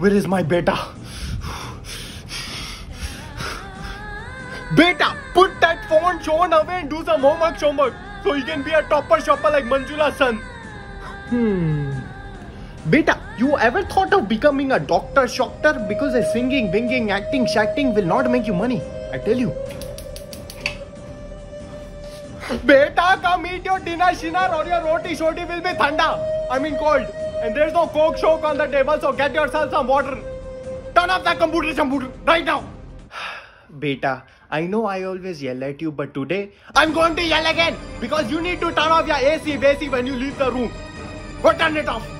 Where is my beta? Beta, put that phone away and do some homework so you can be a topper shopper like Manjula's son. Beta, you ever thought of becoming a doctor because a singing, binging, acting, shacting will not make you money, I tell you. Beta, come eat your dinner shinar or your roti shoti will be thanda, I mean cold. And there's no coke shoke on the table, so get yourself some water. Turn off that computer right now. Beta, I know I always yell at you, but today I'm going to yell again because you need to turn off your AC when you leave the room. Go turn it off.